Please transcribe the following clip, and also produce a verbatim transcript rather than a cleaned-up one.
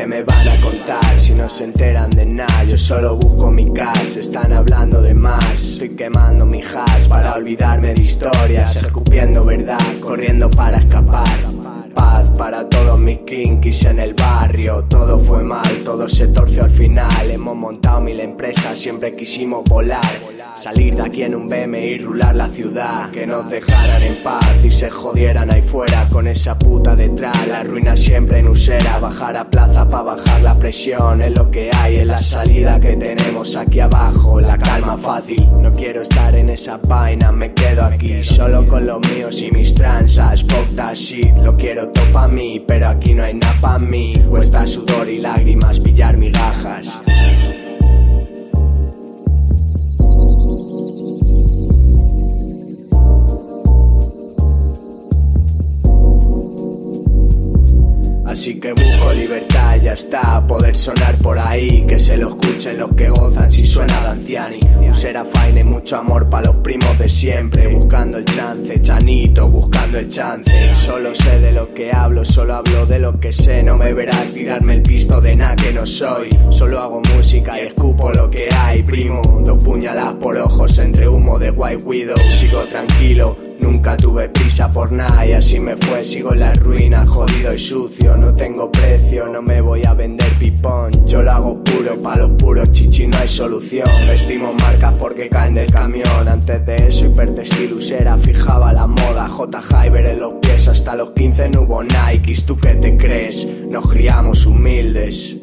¿Qué me van a contar si no se enteran de nada? Yo solo busco mi cash, están hablando de más. Estoy quemando mi hash para olvidarme de historias, escupiendo verdad, corriendo para escapar. Paz para todos mis kinkis en el barrio. Todo fue mal, todo se torció al final. Hemos montado mil empresas, siempre quisimos volar, salir de aquí en un B M y rular la ciudad. Que nos dejaran en paz y se jodieran ahí fuera, con esa puta detrás, la ruina siempre en Usera. Bajar a plaza para bajar la presión, es lo que hay, es la salida que tenemos aquí abajo. La calma fácil, no quiero estar en esa vaina, me quedo aquí solo con los míos y mis tranzas. Fuck that shit, lo quiero todo pa' mí, pero aquí no hay nada pa' mí. Cuesta sudor y lágrimas pillar migajas. Así que busco libertad, ya está, poder sonar por ahí, que se lo escuchen los que gozan si suena Danzziani. Usera fine, mucho amor pa' los primos de siempre, buscando el chance, chanito, buscando el chance. Solo sé de lo que hablo, solo hablo de lo que sé, no me verás tirarme el pisto de na' que no soy. Solo hago música y escupo lo que hay, primo, dos puñaladas por ojos entre humo de White Widow. Sigo tranquilo, nunca tuve prisa por nada y así me fue, sigo en la ruina, jodido y sucio. No tengo precio, no me voy a vender pipón, yo lo hago puro, pa' los puros chichi no hay solución. Vestimos marcas porque caen del camión, antes de eso hipertextil Usera fijaba la moda. J. Hyber en los pies, hasta los quince no hubo Nikes, ¿tú qué te crees? Nos criamos humildes.